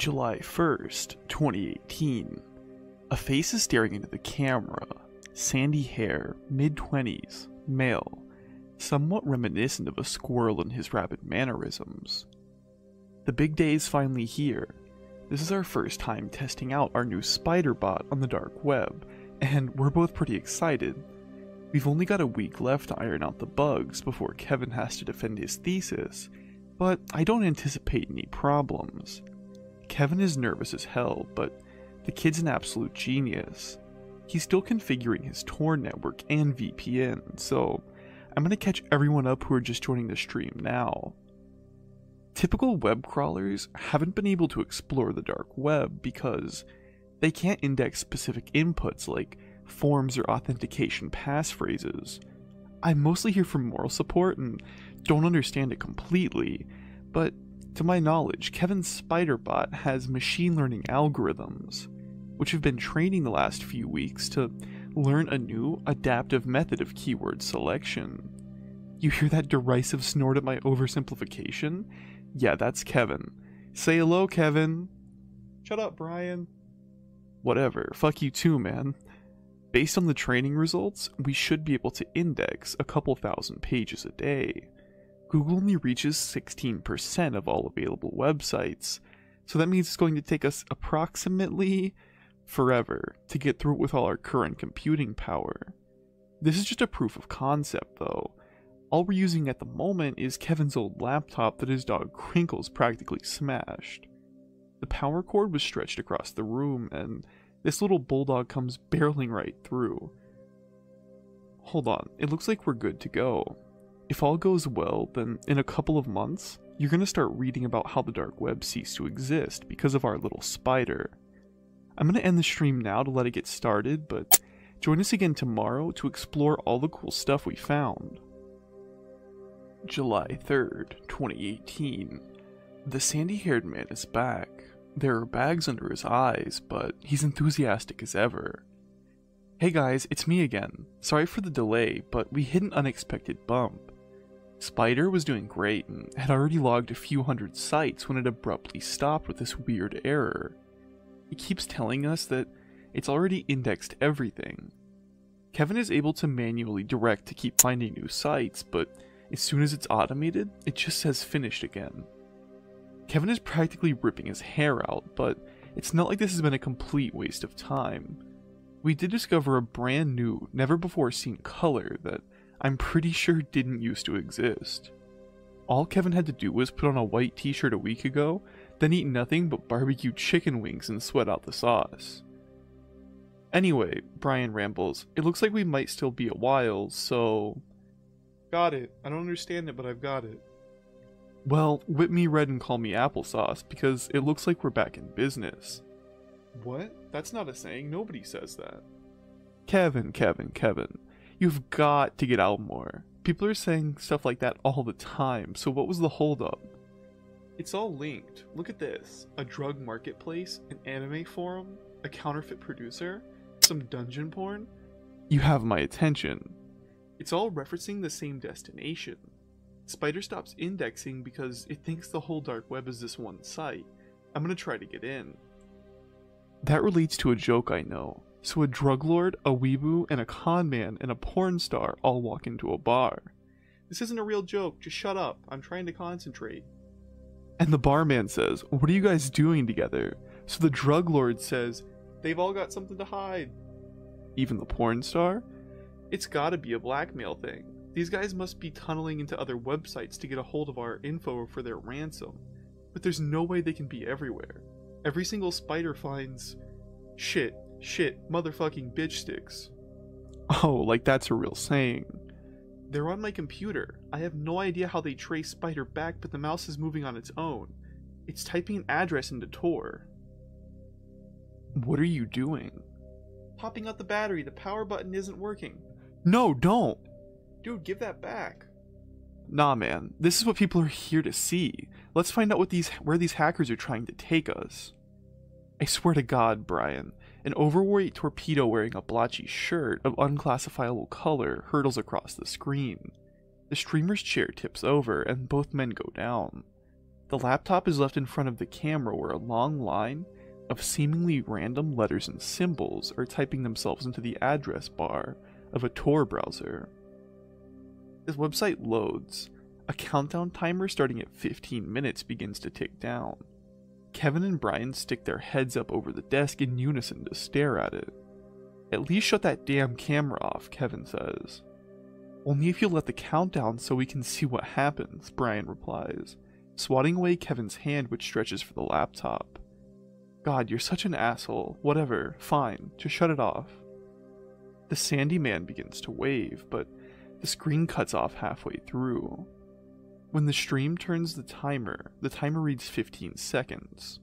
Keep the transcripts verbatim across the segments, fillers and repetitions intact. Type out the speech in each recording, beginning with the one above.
July first, twenty eighteen. A face is staring into the camera. Sandy hair, mid-twenties, male, somewhat reminiscent of a squirrel in his rapid mannerisms. The big day is finally here. This is our first time testing out our new Spider bot on the dark web, and we're both pretty excited. We've only got a week left to iron out the bugs before Kevin has to defend his thesis, but I don't anticipate any problems. Kevin is nervous as hell, but the kid's an absolute genius. He's still configuring his Tor network and V P N, so I'm going to catch everyone up who are just joining the stream now. Typical web crawlers haven't been able to explore the dark web because they can't index specific inputs like forms or authentication passphrases. I'm mostly here for moral support and don't understand it completely, but to my knowledge, Kevin's Spider bot has machine learning algorithms, which have been training the last few weeks to learn a new, adaptive method of keyword selection. You hear that derisive snort at my oversimplification? Yeah, that's Kevin. Say hello, Kevin. Shut up, Brian. Whatever, fuck you too, man. Based on the training results, we should be able to index a couple thousand pages a day. Google only reaches sixteen percent of all available websites, so that means it's going to take us approximately forever to get through it with all our current computing power. This is just a proof of concept, though. All we're using at the moment is Kevin's old laptop that his dog Crinkles practically smashed. The power cord was stretched across the room, and this little bulldog comes barreling right through. Hold on, it looks like we're good to go. If all goes well, then in a couple of months, you're going to start reading about how the dark web ceased to exist because of our little spider. I'm going to end the stream now to let it get started, but join us again tomorrow to explore all the cool stuff we found. July third, twenty eighteen. The sandy-haired man is back. There are bags under his eyes, but he's enthusiastic as ever. Hey guys, it's me again. Sorry for the delay, but we hit an unexpected bump. Spider was doing great and had already logged a few hundred sites when it abruptly stopped with this weird error. It keeps telling us that it's already indexed everything. Kevin is able to manually direct to keep finding new sites, but as soon as it's automated, it just says finished again. Kevin is practically ripping his hair out, but it's not like this has been a complete waste of time. We did discover a brand new, never before seen color that I'm pretty sure didn't used to exist. All Kevin had to do was put on a white t-shirt a week ago, then eat nothing but barbecue chicken wings and sweat out the sauce. Anyway, Brian rambles, it looks like we might still be a while, so... Got it. I don't understand it, but I've got it. Well, whip me red and call me applesauce, because it looks like we're back in business. What? That's not a saying. Nobody says that. Kevin, Kevin, Kevin. You've got to get out more. People are saying stuff like that all the time, so what was the holdup? It's all linked. Look at this. A drug marketplace, an anime forum, a counterfeit producer, some dungeon porn. You have my attention. It's all referencing the same destination. Spider stops indexing because it thinks the whole dark web is this one site. I'm gonna try to get in. That relates to a joke I know. So a drug lord, a weeaboo, and a con man, and a porn star all walk into a bar. This isn't a real joke, just shut up, I'm trying to concentrate. And the barman says, what are you guys doing together? So the drug lord says, they've all got something to hide. Even the porn star? It's gotta be a blackmail thing. These guys must be tunneling into other websites to get a hold of our info for their ransom, but there's no way they can be everywhere. Every single spider finds shit, shit, motherfucking bitch sticks. Oh, like that's a real saying. They're on my computer. I have no idea how they trace Spider back, but the mouse is moving on its own. It's typing an address into Tor. What are you doing? Popping out the battery. The power button isn't working. No, don't. Dude, give that back. Nah, man. This is what people are here to see. Let's find out what these where these hackers are trying to take us. I swear to God, Brian, an overweight torpedo wearing a blotchy shirt of unclassifiable color hurtles across the screen. The streamer's chair tips over, and both men go down. The laptop is left in front of the camera where a long line of seemingly random letters and symbols are typing themselves into the address bar of a Tor browser. As the website loads, a countdown timer starting at fifteen minutes begins to tick down. Kevin and Brian stick their heads up over the desk in unison to stare at it. "At least shut that damn camera off," Kevin says. "Only if you'll let the countdown so we can see what happens," Brian replies, swatting away Kevin's hand which stretches for the laptop. "God, you're such an asshole. Whatever, fine, just shut it off." The sandy man begins to wave, but the screen cuts off halfway through. When the stream turns the timer, the timer reads fifteen seconds.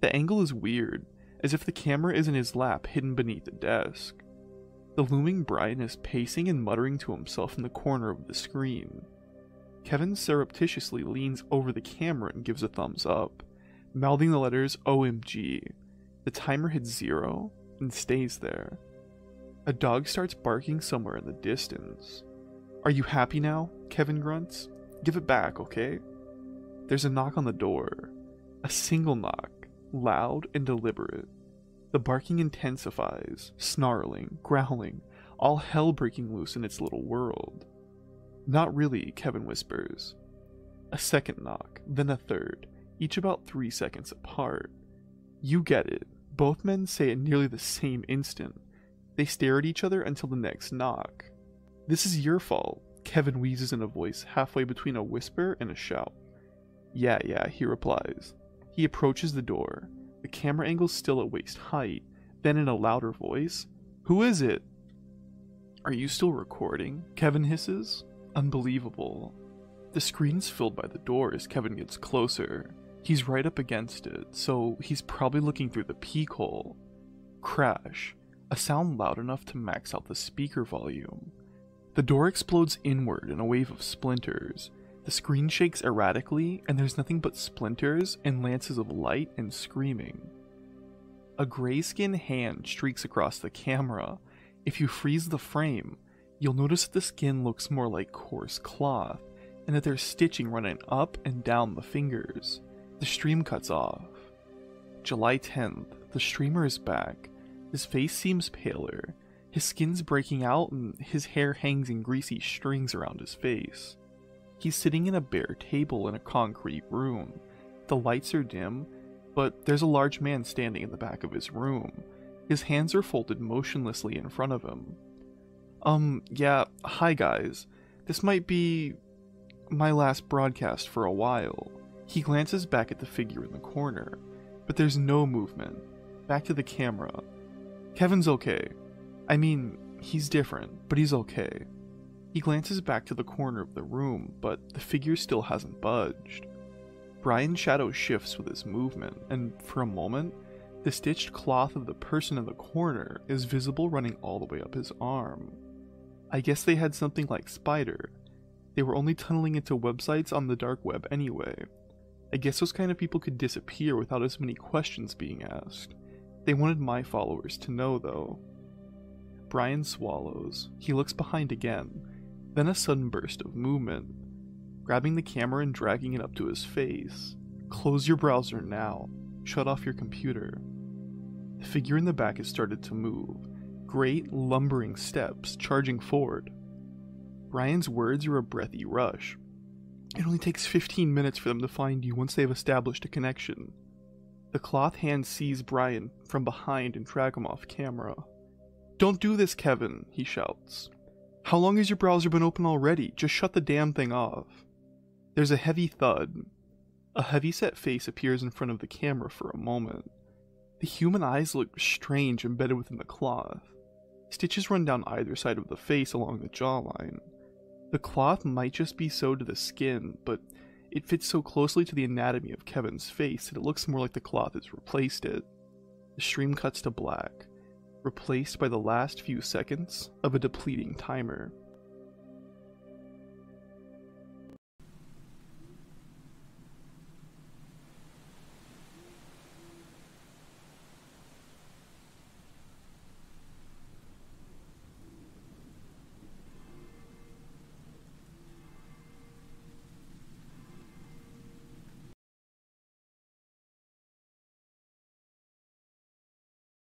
The angle is weird, as if the camera is in his lap hidden beneath the desk. The looming Brian is pacing and muttering to himself in the corner of the screen. Kevin surreptitiously leans over the camera and gives a thumbs up, mouthing the letters O M G. The timer hits zero and stays there. A dog starts barking somewhere in the distance. "Are you happy now?" Kevin grunts. "Give it back, okay?" There's a knock on the door. A single knock, loud and deliberate. The barking intensifies, snarling, growling, all hell breaking loose in its little world. "Not really," Kevin whispers. A second knock, then a third, each about three seconds apart. You get it. Both men say it nearly the same instant. They stare at each other until the next knock. "This is your fault," Kevin wheezes in a voice halfway between a whisper and a shout. "Yeah, yeah," he replies. He approaches the door, the camera angle still at waist height, then in a louder voice, "Who is it?" "Are you still recording?" Kevin hisses. Unbelievable. The screen's filled by the door as Kevin gets closer. He's right up against it, so he's probably looking through the peek hole. Crash. A sound loud enough to max out the speaker volume. The door explodes inward in a wave of splinters. The screen shakes erratically, and there's nothing but splinters and lances of light and screaming. A gray-skinned hand streaks across the camera. If you freeze the frame, you'll notice that the skin looks more like coarse cloth, and that there's stitching running up and down the fingers. The stream cuts off. July tenth, the streamer is back. His face seems paler. His skin's breaking out, and his hair hangs in greasy strings around his face. He's sitting in a bare table in a concrete room. The lights are dim, but there's a large man standing in the back of his room. His hands are folded motionlessly in front of him. Um, yeah, hi guys. This might be my last broadcast for a while." He glances back at the figure in the corner, but there's no movement. Back to the camera. "Kevin's okay. I mean, he's different, but he's okay." He glances back to the corner of the room, but the figure still hasn't budged. Brian's shadow shifts with his movement, and for a moment, the stitched cloth of the person in the corner is visible running all the way up his arm. I guess they had something like Spider. They were only tunneling into websites on the dark web anyway. I guess those kind of people could disappear without as many questions being asked. They wanted my followers to know, though. Brian swallows. He looks behind again, then a sudden burst of movement, grabbing the camera and dragging it up to his face. "Close your browser now. Shut off your computer." The figure in the back has started to move, great, lumbering steps, charging forward. Brian's words are a breathy rush. "It only takes fifteen minutes for them to find you once they've established a connection." The cloth hand sees Brian from behind and drag him off camera. "Don't do this, Kevin," he shouts. "How long has your browser been open already? Just shut the damn thing off." There's a heavy thud. A heavy-set face appears in front of the camera for a moment. The human eyes look strange embedded within the cloth. Stitches run down either side of the face along the jawline. The cloth might just be sewed to the skin, but it fits so closely to the anatomy of Kevin's face that it looks more like the cloth has replaced it. The stream cuts to black, replaced by the last few seconds of a depleting timer.